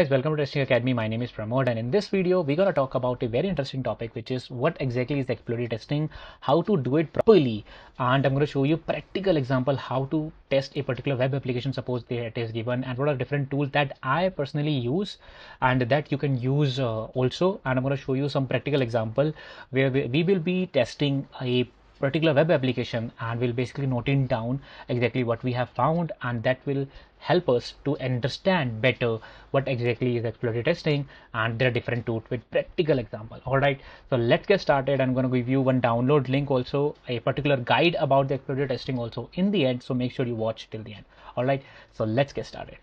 Guys, welcome to Testing Academy. My name is Pramod, and in this video we're gonna talk about a very interesting topic, which is what exactly is exploratory testing, how to do it properly, and I'm gonna show you practical example how to test a particular web application, suppose it is given, and what are different tools that I personally use and that you can use also. And I'm gonna show you some practical example where we will be testing a particular web application, and we'll basically noting down exactly what we have found, and that will help us to understand better what exactly is exploratory testing and there are different tools with practical example. All right, so let's get started. I'm going to give you one download link, also a particular guide about the exploratory testing also in the end, so make sure you watch till the end. All right, so let's get started.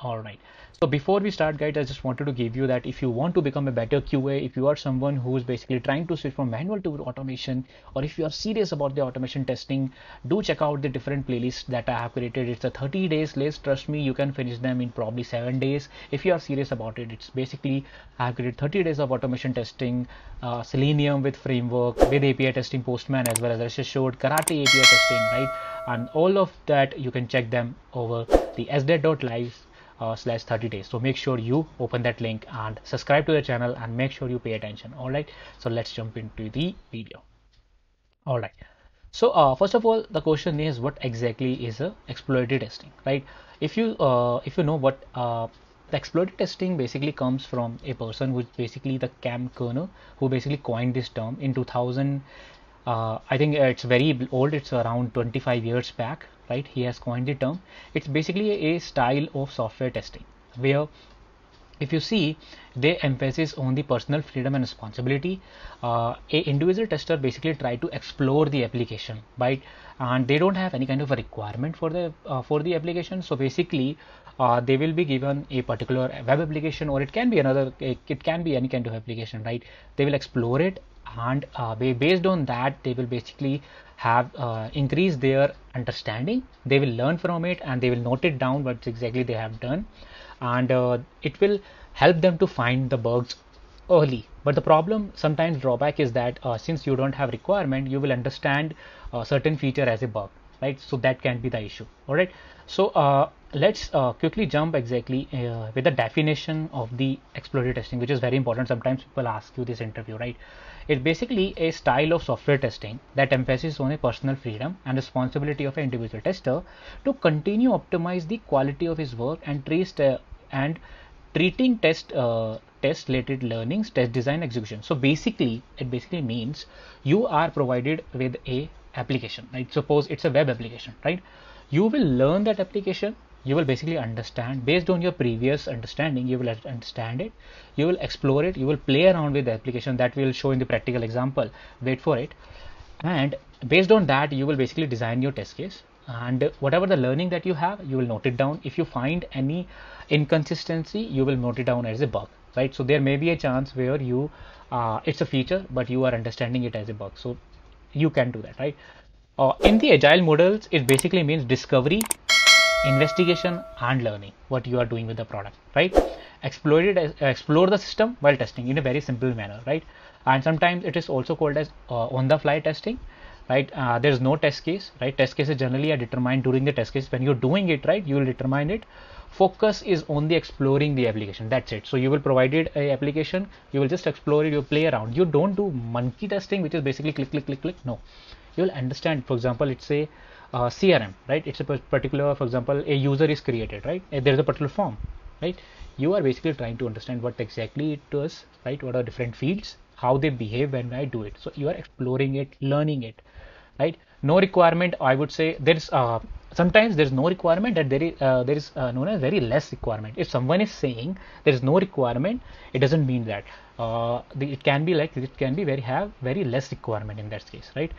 All right, so before we start, guys, I just wanted to give you that if you want to become a better QA, if you are someone who is basically trying to switch from manual to automation, or if you are serious about the automation testing, do check out the different playlists that I have created. It's a 30 days list. Trust me, you can finish them in probably 7 days. If you are serious about it, it's basically I have created 30 days of automation testing, Selenium with framework, with API testing, Postman, as well as I just showed Karate API testing, right? And all of that, you can check them over the sdet.live. /30 days. So make sure you open that link and subscribe to the channel and make sure you pay attention. All right, so let's jump into the video. All right, so first of all, the question is what exactly is exploratory testing, right? If you know what the exploratory testing basically comes from a person who's basically the Cem Kaner, who basically coined this term in 2000. I think it's very old, it's around 25 years back, right? He has coined the term. It's basically a style of software testing where, if you see, they emphasis on the personal freedom and responsibility. A individual tester basically try to explore the application, right? And they don't have any kind of a requirement for the application. So basically, they will be given a particular web application, or it can be another, it can be any kind of application, right? They will explore it, and based on that they will basically have increased their understanding. They will learn from it and they will note it down what exactly they have done, and it will help them to find the bugs early. But the problem, sometimes drawback, is that since you don't have requirement, you will understand a certain feature as a bug, right? So that can be the issue. All right, so let's quickly jump exactly with the definition of the exploratory testing, which is very important. Sometimes people ask you this interview, right? It's basically a style of software testing that emphasizes on a personal freedom and responsibility of an individual tester to continue optimize the quality of his work and treating test related learnings, test design, execution. So basically, it basically means you are provided with a application, right? Suppose it's a web application, right? You will learn that application. You will basically understand, based on your previous understanding, you will understand it, you will explore it, you will play around with the application that we will show in the practical example, wait for it, and based on that you will basically design your test case, and whatever the learning that you have, you will note it down. If you find any inconsistency, you will note it down as a bug, right? So there may be a chance where you it's a feature, but you are understanding it as a bug, so you can do that, right? In the agile models, it basically means discovery, investigation, and learning what you are doing with the product, right? Explore the system while testing in a very simple manner, right? And sometimes it is also called as on the fly testing, right? There is no test case, right? Test cases generally are determined during the test case when you're doing it, right? You will determine it. Focus is on the exploring the application, that's it. So you will provided a application, you will just explore it, you play around, you don't do monkey testing, which is basically click click click click. No, you'll understand. For example, it's a CRM, right? It's a particular, for example, a user is created, right? There's a particular form, right? You are basically trying to understand what exactly it does, right? What are different fields, how they behave when I do it. So you are exploring it, learning it, right? No requirement, I would say. There's sometimes there's no requirement, that there is known as very less requirement. If someone is saying there is no requirement, it doesn't mean that it can be like, it can be very less requirement in that case, right?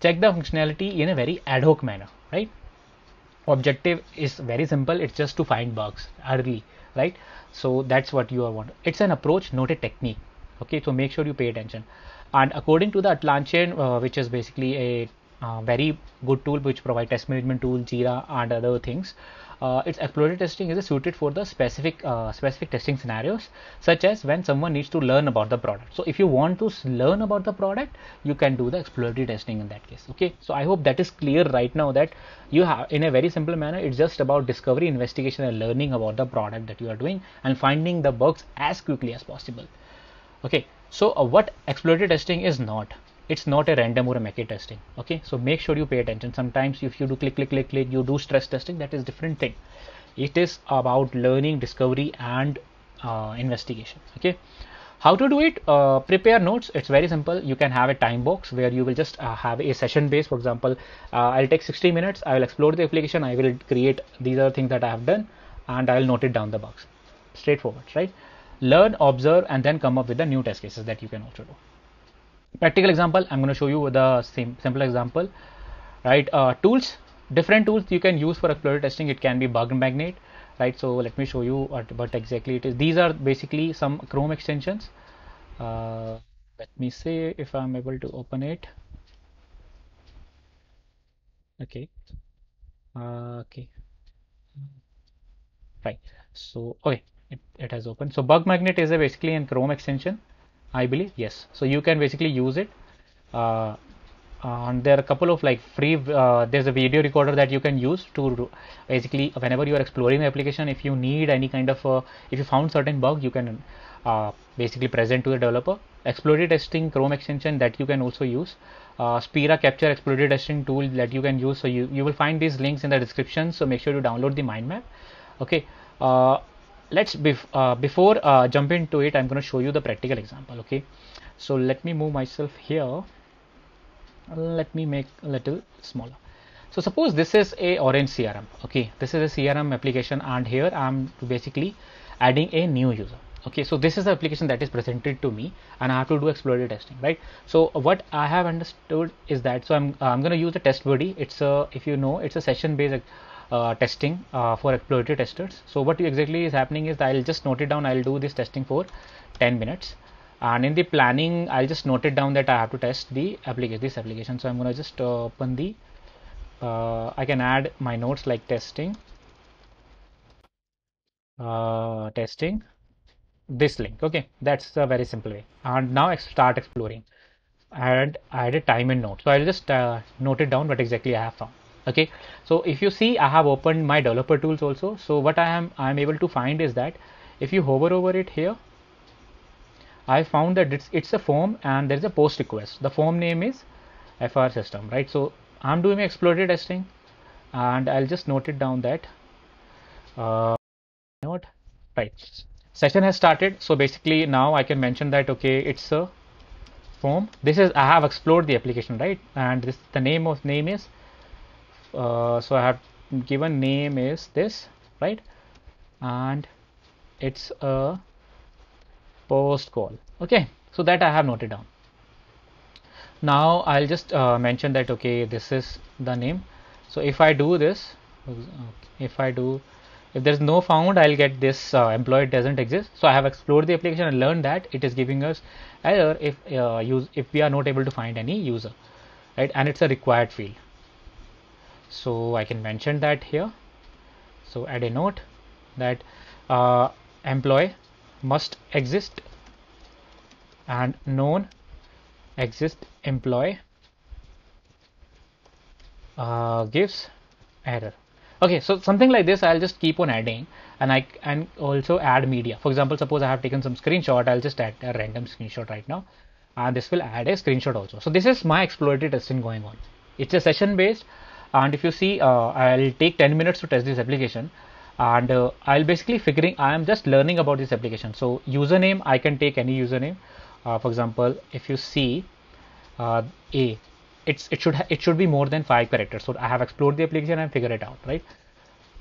Check the functionality in a very ad hoc manner, right? Objective is very simple, it's just to find bugs early, right? So that's what you are want. It's an approach, not a technique, okay? So make sure you pay attention. And according to the Atlassian, which is basically a very good tool which provide test management tool, Jira and other things. Its exploratory testing is suited for the specific testing scenarios, such as when someone needs to learn about the product. So if you want to learn about the product, you can do the exploratory testing in that case. Okay, so I hope that is clear right now, that you have, in a very simple manner, it's just about discovery, investigation and learning about the product that you are doing and finding the bugs as quickly as possible. Okay, so what exploratory testing is not, it's not a random or a mechanical testing. Okay, so make sure you pay attention. Sometimes if you do click, you do stress testing, that is different thing. It is about learning, discovery and investigation. Okay, how to do it? Prepare notes. It's very simple. You can have a time box where you will just have a session base. For example, I'll take 60 minutes. I will explore the application. I will create, these are things that I have done, and I will note it down the box. Straightforward, right? Learn, observe and then come up with the new test cases that you can also do. Practical example, I'm going to show you the simple example, right? Tools, different tools you can use for exploratory testing. It can be Bug Magnet, right? So let me show you what exactly it is. These are basically some Chrome extensions. Let me see if I'm able to open it. Okay, okay, right. So okay, it has opened. So Bug Magnet is basically a Chrome extension, I believe. Yes, so you can basically use it, and there are a couple of like free, there's a video recorder that you can use to basically, whenever you are exploring the application, if you need any kind of if you found certain bug, you can basically present to the developer. Exploratory testing Chrome extension that you can also use, Spira capture exploratory testing tool that you can use. So you will find these links in the description, so make sure you download the mind map. Okay, let's before jump into it, I'm going to show you the practical example. Okay, so let me move myself here. Let me make a little smaller. So suppose this is a Orange CRM. Okay, this is a CRM application, and here I'm basically adding a new user. Okay, so this is the application that is presented to me, and I have to do exploratory testing, right? So what I have understood is that, so I'm going to use the TestBuddy. It's a, if you know, it's a session based testing for exploratory testers. So what exactly is happening is, I'll just note it down. I'll do this testing for 10 minutes, and in the planning I'll just note it down that I have to test the application. So I'm going to just open the I can add my notes like testing, testing, this link. Okay, that's a very simple way. And now I start exploring, and I had a time and note, so I'll just note it down what exactly I have found. Okay, so if you see, I have opened my developer tools also. So what I am able to find is that if you hover over it here, I found that it's a form and there's a post request. The form name is FR system, right? So I'm doing exploratory testing, and I'll just note it down that not right, session has started. So basically now I can mention that, okay, it's a form. This is, I have explored the application, right? And this, the name is so I have given name is this, right? And it's a post call. Okay, so that I have noted down. Now I'll just mention that, okay, this is the name. So if I do this, if there's no found, I'll get this employee doesn't exist. So I have explored the application and learned that it is giving us error if we are not able to find any user, right? And it's a required field. So I can mention that here. So add a note that employee must exist and known exist employee gives error. Okay, so something like this I'll just keep on adding, and I can also add media. For example, suppose I have taken some screenshot, I'll just add a random screenshot right now, and this will add a screenshot also. So this is my exploratory testing going on. It's a session based. And if you see, I'll take 10 minutes to test this application, and I'll basically I am just learning about this application. So username, I can take any username. For example, if you see A, it should be more than 5 characters. So I have explored the application and figured it out, right?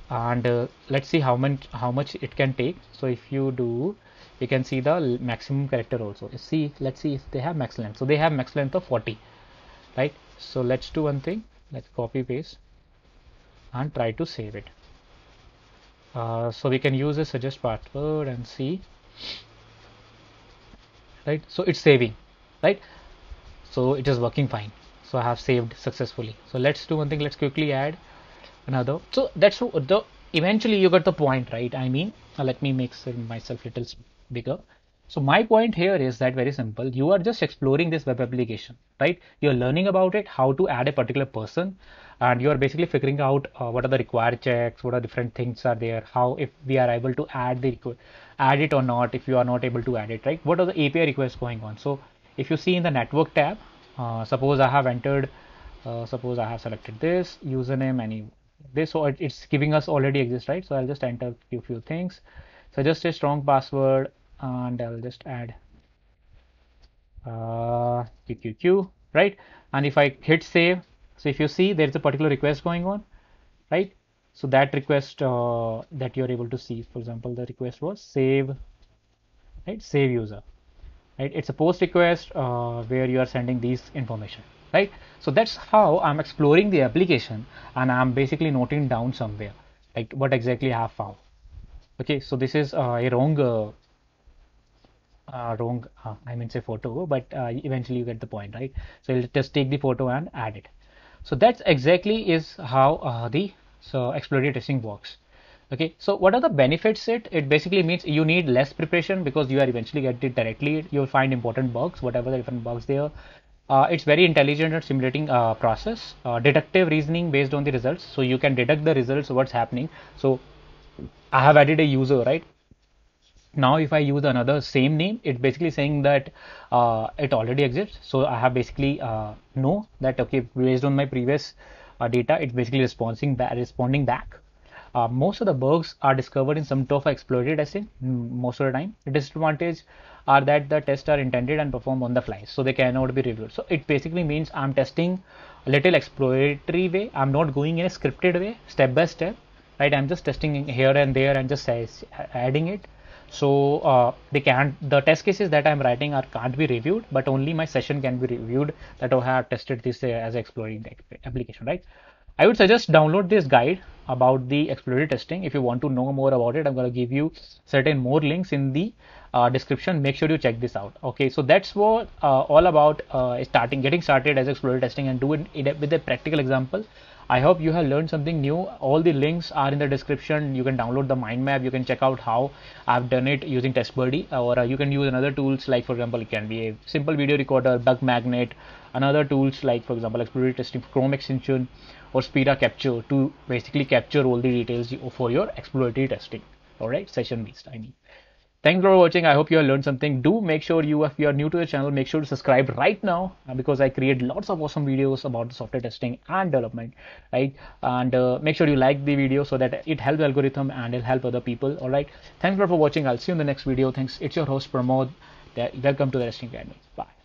And let's see how much it can take. So if you do, you can see the maximum character also. See, let's see if they have max length. So they have max length of 40, right? So let's do one thing. Let's copy paste and try to save it. So we can use a suggest password and see, right? So it's saving, right? So it is working fine. So I have saved successfully. So let's do one thing. Let's quickly add another. So that's the, eventually you got the point, right? I mean, let me make myself a little bigger. So my point here is that very simple. You are just exploring this web application, right? You're learning about it, how to add a particular person, and you are basically figuring out what are the required checks, what are different things are there, how if we are able to add it or not, if you are not able to add it, right? What are the API requests going on? So if you see in the network tab, suppose I have entered, suppose I have selected this username and this, so it's giving us already exists, right? So I'll just enter a few things. So just a strong password. And I will just add QQQ, right? And if I hit save, so if you see there's a particular request going on, right? So that request that you're able to see, for example, the request was save, right? Save user, right? It's a post request where you are sending these information, right? So that's how I'm exploring the application and I'm basically noting down somewhere, like what exactly I have found. Okay, so this is a wrong I mean say photo, but eventually you get the point, right? So you'll just take the photo and add it. So that's exactly is how the exploratory testing works. Okay, so what are the benefits? It basically means you need less preparation because you are eventually get it directly. You'll find important bugs, whatever the different bugs there. It's very intelligent at simulating process, deductive reasoning based on the results. So you can deduct the results, what's happening. So I have added a user, right? Now if I use another same name, it's basically saying that it already exists. So I have basically know that, okay, based on my previous data, it's basically responding back. Most of the bugs are discovered in some tough exploitative testing most of the time. The disadvantage are that the tests are intended and performed on the fly, so they cannot be reviewed. So it basically means I'm testing a little exploratory way. I'm not going in a scripted way, step by step, right? I'm just testing here and there and just adding it. So the test cases that I'm writing can't be reviewed, but only my session can be reviewed that I have tested this as exploring the application, right? I would suggest download this guide about the exploratory testing. If you want to know more about it, I'm going to give you certain more links in the description. Make sure you check this out. Okay, so that's what all about getting started as exploratory testing and do it with a practical example. I hope you have learned something new. All the links are in the description. You can download the mind map. You can check out how I've done it using TestBuddy, or you can use another tools like, for example, it can be a simple video recorder, Bug Magnet, another tools like, for example, exploratory testing, Chrome extension, or Spira capture to basically capture all the details for your exploratory testing. All right, session based. I mean, thanks for watching. I hope you have learned something. Do make sure you, if you are new to the channel, make sure to subscribe right now because I create lots of awesome videos about the software testing and development, right? And make sure you like the video so that it helps the algorithm and it'll help other people. All right. Thanks for watching. I'll see you in the next video. Thanks. It's your host Pramod. Welcome to the Testing Academy. Bye.